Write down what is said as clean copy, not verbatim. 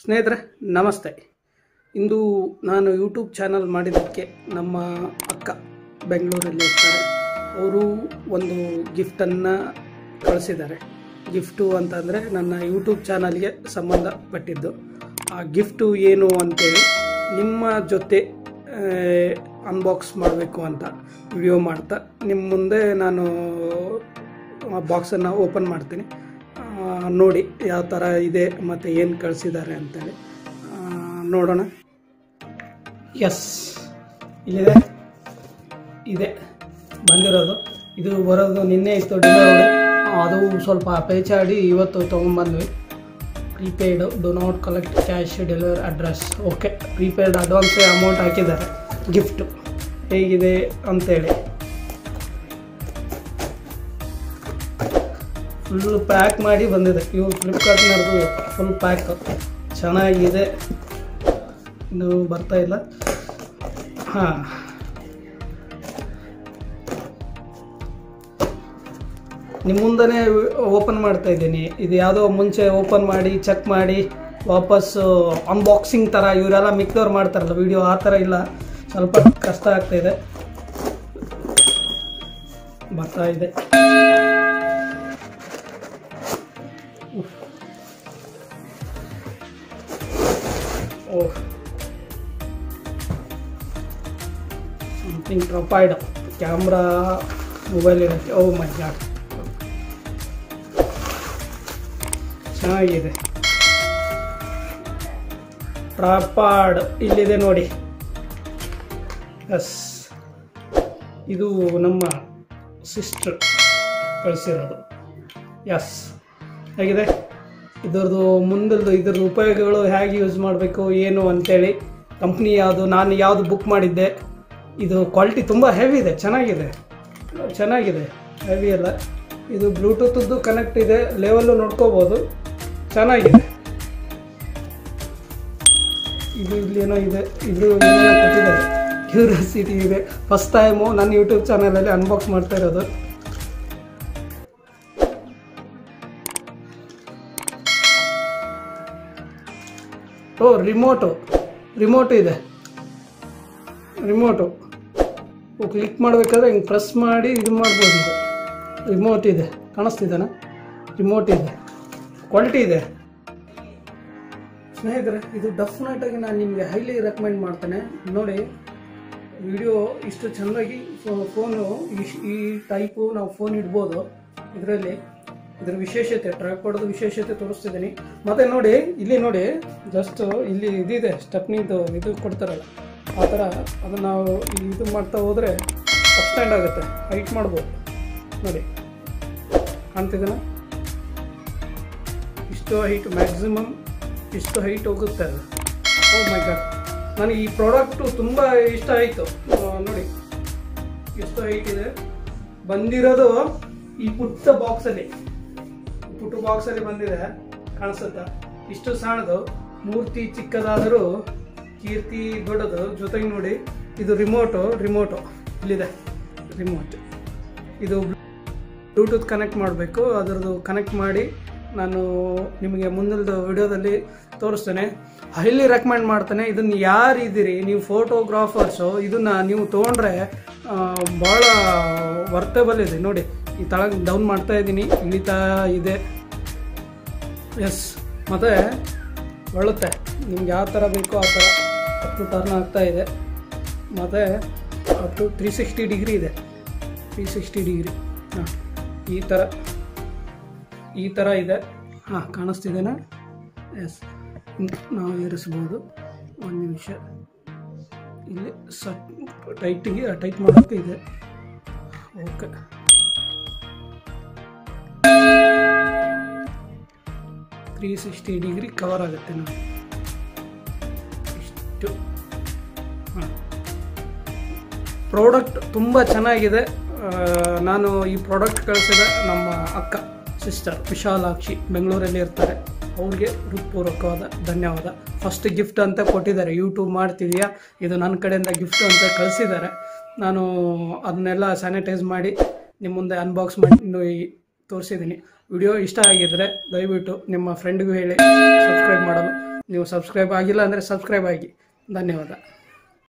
ಸ್ನೇಹಿತರೆ ನಮಸ್ತೆ. ಇಂದು ನಾನು ಯೂಟ್ಯೂಬ್ ಚಾನೆಲ್ ಮಾಡಿದ್ದಕ್ಕೆ ನಮ್ಮ ಅಕ್ಕ ಬೆಂಗಳೂರಲ್ಲಿ ಇರ್ತಾರೆ, ಅವರು ಒಂದು ಗಿಫ್ಟನ್ನು ಕಳಿಸಿದ್ದಾರೆ. ಗಿಫ್ಟು ಅಂತಂದರೆ ನನ್ನ ಯೂಟ್ಯೂಬ್ ಚಾನಲ್ಗೆ ಸಂಬಂಧಪಟ್ಟಿದ್ದು. ಆ ಗಿಫ್ಟು ಏನು ಅಂತೇಳಿ ನಿಮ್ಮ ಜೊತೆ ಅನ್ಬಾಕ್ಸ್ ಮಾಡಬೇಕು ಅಂತ ವಿಡಿಯೋ ಮಾಡ್ತಾ ನಿಮ್ಮ ಮುಂದೆ ನಾನು ಆ ಬಾಕ್ಸನ್ನು ಓಪನ್ ಮಾಡ್ತೀನಿ. ನೋಡಿ ಯಾವ ಥರ ಇದೆ ಮತ್ತು ಏನು ಕಳಿಸಿದ್ದಾರೆ ಅಂತೇಳಿ ನೋಡೋಣ. ಎಸ್, ಇಲ್ಲಿದೆ, ಇದೆ ಬಂದಿರೋದು. ಇದು ಬರೋದು ನಿನ್ನೆ ಇತ್ತು ಡಿಲಿವರಿ, ಅದು ಸ್ವಲ್ಪ ಪೇಚಾಡಿ ಇವತ್ತು ತೊಗೊಂಬಂದ್ವಿ. Prepaid, do not collect cash, delivery address okay. Prepaid ಅಡ್ವಾನ್ಸೇ ಅಮೌಂಟ್ ಹಾಕಿದ್ದಾರೆ. ಗಿಫ್ಟು ಹೇಗಿದೆ ಅಂತೇಳಿ ಫುಲ್ಲು ಪ್ಯಾಕ್ ಮಾಡಿ ಬಂದಿದೆ. ಇವು ಫ್ಲಿಪ್ಕಾರ್ಟ್ನವ್ರದ್ದು ಫುಲ್ ಪ್ಯಾಕ್ ಚೆನ್ನಾಗಿದೆ. ಇದು ಬರ್ತಾ ಇಲ್ಲ. ಹಾಂ, ನಿಮ್ಮ ಮುಂದೆನೇ ಓಪನ್ ಮಾಡ್ತಾ ಇದ್ದೀನಿ. ಇದು ಯಾವುದೋ ಮುಂಚೆ ಓಪನ್ ಮಾಡಿ ಚೆಕ್ ಮಾಡಿ ವಾಪಸ್ಸು ಅನ್ಬಾಕ್ಸಿಂಗ್ ಥರ ಇವರೆಲ್ಲ ಮಿಕ್ಕವ್ರು ಮಾಡ್ತಾರಲ್ಲ ವಿಡಿಯೋ, ಆ ಥರ ಇಲ್ಲ, ಸ್ವಲ್ಪ ಕಷ್ಟ ಆಗ್ತಾಯಿದೆ. ಬರ್ತಾ ಇದೆ. Oh, something provide camera mobile ಇರುತ್ತೆ. ಓ ಮೈ ಗಾಡ್, ಚೆನ್ನಾಗಿದೆ. ಟ್ರಾಪಾಡ್ ಇಲ್ಲಿದೆ ನೋಡಿ. ಎಸ್, ಇದು ನಮ್ಮ ಸಿಸ್ಟರ್ ಕಳಿಸಿರೋದು. ಎಸ್, ಹೇಗಿದೆ ಇದರದ್ದು ಮುಂದರದ್ದು ಇದರ ಉಪಯೋಗಗಳು, ಹೇಗೆ ಯೂಸ್ ಮಾಡಬೇಕು ಏನು ಅಂತೇಳಿ, ಕಂಪ್ನಿ ಯಾವುದು, ನಾನು ಯಾವುದು ಬುಕ್ ಮಾಡಿದ್ದೆ. ಇದು ಕ್ವಾಲಿಟಿ ತುಂಬ ಹೆವಿ ಇದೆ, ಚೆನ್ನಾಗಿದೆ ಚೆನ್ನಾಗಿದೆ, ಹೆವಿ ಅಲ್ಲ. ಇದು ಬ್ಲೂಟೂತದ್ದು ಕನೆಕ್ಟ್ ಇದೆ, ಲೆವೆಲ್ಲು ನೋಡ್ಕೋಬೋದು, ಚೆನ್ನಾಗಿದೆ. ಇದು ಇಲ್ಲೇನೋ ಇದೆ, ಇದು ಏನೋ ಕೊಟ್ಟಿದ್ದಾರೆ, ಕ್ಯೂರಿಯಾಸಿಟಿ ಇದೆ. ಫಸ್ಟ್ ಟೈಮು ನನ್ನ ಯೂಟ್ಯೂಬ್ ಚಾನಲಲ್ಲಿ ಅನ್ಬಾಕ್ಸ್ ಮಾಡ್ತಾ ಇರೋದು. ಓ, ರಿಮೋಟು ಇದೆ. ರಿಮೋಟು ಕ್ಲಿಕ್ ಮಾಡಬೇಕಾದ್ರೆ ಹಿಂಗೆ ಪ್ರೆಸ್ ಮಾಡಿ ಇದು ಮಾಡ್ಬೋದು. ರಿಮೋಟ್ ಇದೆ, ಕಾಣಿಸ್ತಿದ್ದಾನೆ, ರಿಮೋಟ್ ಇದೆ, ಕ್ವಾಲಿಟಿ ಇದೆ. ಸ್ನೇಹಿತರೆ, ಇದು ಡೆಫಿನೆಟಾಗಿ ನಾನು ನಿಮಗೆ ಹೈಲಿ ರೆಕಮೆಂಡ್ ಮಾಡ್ತೇನೆ. ನೋಡಿ ವಿಡಿಯೋ ಇಷ್ಟು ಚೆಂದಾಗಿ ಫೋನು ಈ ಟೈಪು ನಾವು ಫೋನ್ ಇಡ್ಬೋದು. ಇದರಲ್ಲಿ ಇದರ ವಿಶೇಷತೆ, ಟ್ರ್ಯಾಕ್ ಮಾಡೋದು ವಿಶೇಷತೆ ತೋರಿಸ್ತಿದ್ದೀನಿ. ಮತ್ತು ನೋಡಿ ಇಲ್ಲಿ ನೋಡಿ, ಜಸ್ಟ್ ಇಲ್ಲಿ ಇದಿದೆ ಸ್ಟೆಪ್ನಿದು, ಇದು ಕೊಡ್ತಾರಲ್ಲ ಆ ಥರ. ಅದನ್ನು ನಾವು ಇದು ಮಾಡ್ತಾ ಹೋದರೆ ಅಪ್ ಸ್ಟ್ಯಾಂಡ್ ಆಗುತ್ತೆ, ಹೈಟ್ ಮಾಡ್ಬೋದು. ನೋಡಿ ಕಾಣ್ತಿದ್ದಾನೆ, ಇಷ್ಟು ಹೈಟ್, ಮ್ಯಾಕ್ಸಿಮಮ್ ಇಷ್ಟು ಹೈಟ್ ಹೋಗುತ್ತೆ ಅದು. ಓ ಮೈ ಗಾಡ್, ನನಗೆ ಈ ಪ್ರಾಡಕ್ಟು ತುಂಬ ಇಷ್ಟ ಆಯಿತು. ನೋಡಿ ಎಷ್ಟು ಹೈಟ್ ಇದೆ, ಬಂದಿರೋದು ಈ ಪುಟ್ಟ ಬಾಕ್ಸಲ್ಲಿ, ಪುಟ್ಟು ಬಾಕ್ಸಲ್ಲಿ ಬಂದಿದೆ. ಕಾಣಿಸುತ್ತಾ ಇಷ್ಟು ಸಣ್ಣದು, ಮೂರ್ತಿ ಚಿಕ್ಕದಾದರೂ ಕೀರ್ತಿ ದೊಡ್ಡದು. ಜೊತೆಗೆ ನೋಡಿ ಇದು ರಿಮೋಟು, ರಿಮೋಟು ಇಲ್ಲಿದೆ, ರಿಮೋಟ್. ಇದು ಬ್ಲೂಟೂತ್ ಕನೆಕ್ಟ್ ಮಾಡಬೇಕು, ಅದರದ್ದು ಕನೆಕ್ಟ್ ಮಾಡಿ ನಾನು ನಿಮಗೆ ಮುಂದಿನ ವಿಡಿಯೋದಲ್ಲಿ ತೋರಿಸ್ತೇನೆ. ಹೈಲಿ ರೆಕಮೆಂಡ್ ಮಾಡ್ತೇನೆ. ಇದನ್ನು ಯಾರು ಇದ್ದೀರಿ ನೀವು ಫೋಟೋಗ್ರಾಫರ್ಸು, ಇದನ್ನು ನೀವು ತೊಗೊಂಡ್ರೆ ಭಾಳ ವರ್ತಬಲ್ ಇದೆ. ನೋಡಿ ಈ ತಳಗೆ ಡೌನ್ ಮಾಡ್ತಾ ಇದ್ದೀನಿ, ಇಳಿತಾ ಇದೆ. ಎಸ್, ಮತ್ತು ಒಳ್ಳುತ್ತೆ, ನಿಮ್ಗೆ ಯಾವ ಥರ ಬೇಕೋ ಆ ಥರ ಅಪ್ ಟು ಟರ್ನ್ ಆಗ್ತಾ ಇದೆ. ಮತ್ತು ಅಪ್ ಟು 360 ಡಿಗ್ರಿ ಇದೆ, 360 ಡಿಗ್ರಿ. ಹಾಂ, ಈ ಥರ ಇದೆ. ಹಾಂ, ಕಾಣಿಸ್ತಿದ್ದೇನೆ. ಎಸ್, ನಾವು ಏರಿಸ್ಬೋದು. ಒಂದು ನಿಮಿಷ, ಇಲ್ಲಿ ಟೈಟಿಗೆ ಟೈಟ್ ಮಾಡೋಕ್ಕೆ ಇದೆ. ಓಕೆ, ತ್ರೀ 360 ಡಿಗ್ರಿ ಕವರ್ ಆಗುತ್ತೆ ನೋಡಿ ಇಷ್ಟು. ಹಾಂ, ಪ್ರಾಡಕ್ಟ್ ತುಂಬ ಚೆನ್ನಾಗಿದೆ. ನಾನು ಈ ಪ್ರಾಡಕ್ಟ್ ಕಳಿಸಿದೆ ನಮ್ಮ ಅಕ್ಕ ಸಿಸ್ಟರ್ ವಿಶಾಲಾಕ್ಷಿ, ಬೆಂಗಳೂರಲ್ಲಿ ಇರ್ತಾರೆ, ಅವ್ರಿಗೆ ಹೃತ್ಪೂರ್ವಕವಾದ ಧನ್ಯವಾದ. ಫಸ್ಟ್ ಗಿಫ್ಟ್ ಅಂತ ಕೊಟ್ಟಿದ್ದಾರೆ, ಯೂಟ್ಯೂಬ್ ಮಾಡ್ತಿದೆಯಾ, ಇದು ನನ್ನ ಕಡೆಯಿಂದ ಗಿಫ್ಟು ಅಂತ ಕಳಿಸಿದ್ದಾರೆ. ನಾನು ಅದನ್ನೆಲ್ಲ ಸ್ಯಾನಿಟೈಸ್ ಮಾಡಿ ನಿಮ್ಮ ಮುಂದೆ ಅನ್ಬಾಕ್ಸ್ ಮಾಡಿ ತೋರಿಸಿದ್ದೀನಿ. ವಿಡಿಯೋ ಇಷ್ಟ ಆಗಿದ್ದರೆ ದಯವಿಟ್ಟು ನಿಮ್ಮ ಫ್ರೆಂಡ್ಗೂ ಹೇಳಿ ಸಬ್ಸ್ಕ್ರೈಬ್ ಮಾಡಲು ನೀವು ಸಬ್ಸ್ಕ್ರೈಬ್ ಆಗಿಲ್ಲ ಅಂದರೆ ಸಬ್ಸ್ಕ್ರೈಬ್ ಆಗಿ. ಧನ್ಯವಾದ.